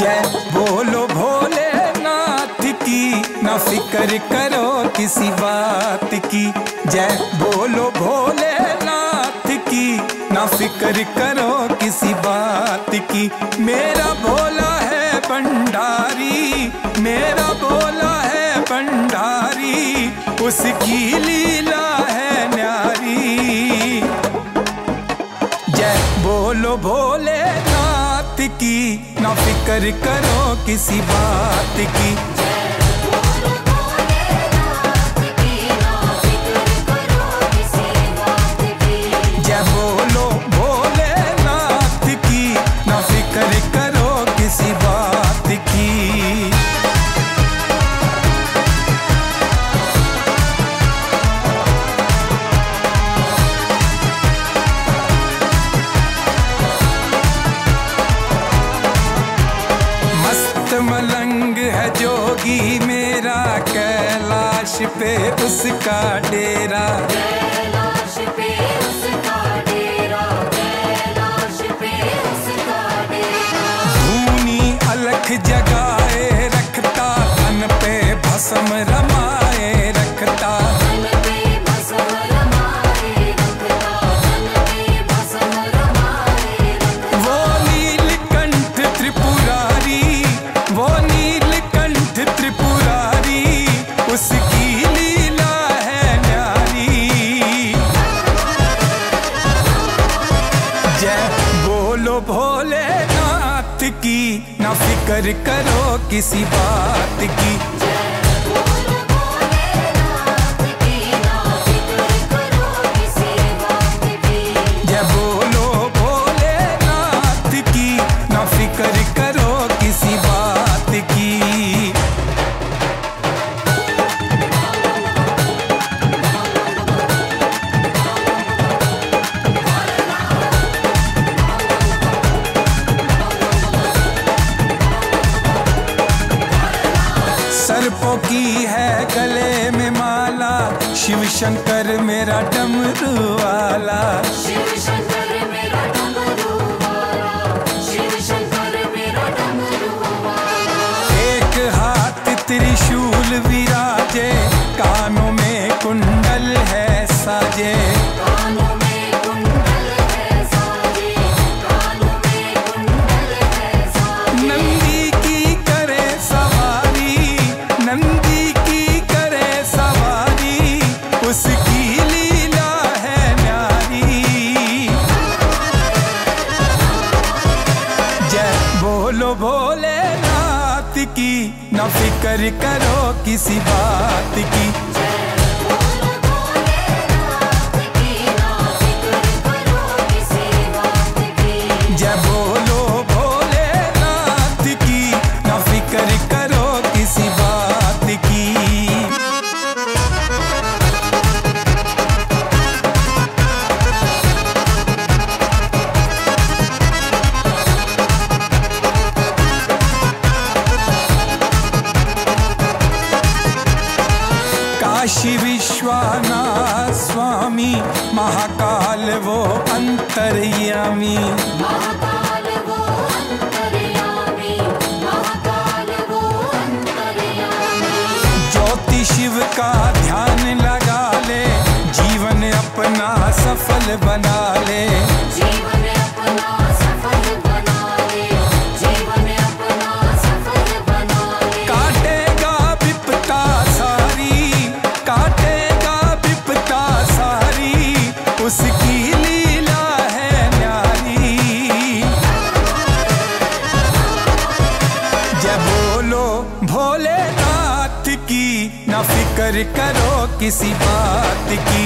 जय बोलो भोलेनाथ की, ना फिक्र करो किसी बात की। जय बोलो भोलेनाथ की, ना फिक्र करो किसी बात की। मेरा भोला है भंडारी, मेरा भोला है भंडारी, उसकी लीला है न्यारी। जय बोलो भोलेनाथ की, ना फिक्र करो किसी बात की। उसका डेरा कैलाश पे, उसका डेरा कैलाश पे, उसका डेरा। धूनी अलख जगाए रखता, धन पे भस्म रमाए रखता, धन पे भस्म रमाए रखता, धन पे भस्म रमाए रखता। वो नीलकंठ त्रिपुरारी, वो नीलकंठ त्रिपुरारी, उसकी की, ना फिक्र करो किसी बात की। जय बोलो भोलेनाथ की, ना फिक्र करो किसी बात की। सर्पों की है गले में माला, शिव शंकर मेरा डमरू वाला, शिव शंकर मेरा डमरू वाला, शिव शंकर मेरा डमरू वाला। एक हाथ त्रिशूल विराजे, कानों में कुंडल है साजे, कानों में कुंडल है साजे, कानों में कुंडल है साजे। नंदी की करे सवारी, नंदी की करे सवारी, उसकी लीला है न्यारी। जय बोलो भोलेनाथ की, ना फिक्र करो किसी बात की। जय बोलो भोलेनाथ की, ना फिक्र करो किसी बात की। काशी विश्वनाथ स्वामी, महाकाल वो अंतर्यामी, महाकाल वो अंतर्यामी, महाकाल वो अंतर्यामी। ज्योति शिव का ध्यान लगा ले, जीवन अपना सफल बना ले, जीवन अपना सफल बना ले, जीवन अपना सफल बना ले। काटेगा विपदा सारी, काटेगा विपदा सारी, उसकी लीला है न्यारी। जय बोलो भोलेनाथ की, ना फिक्र करो किसी बात की।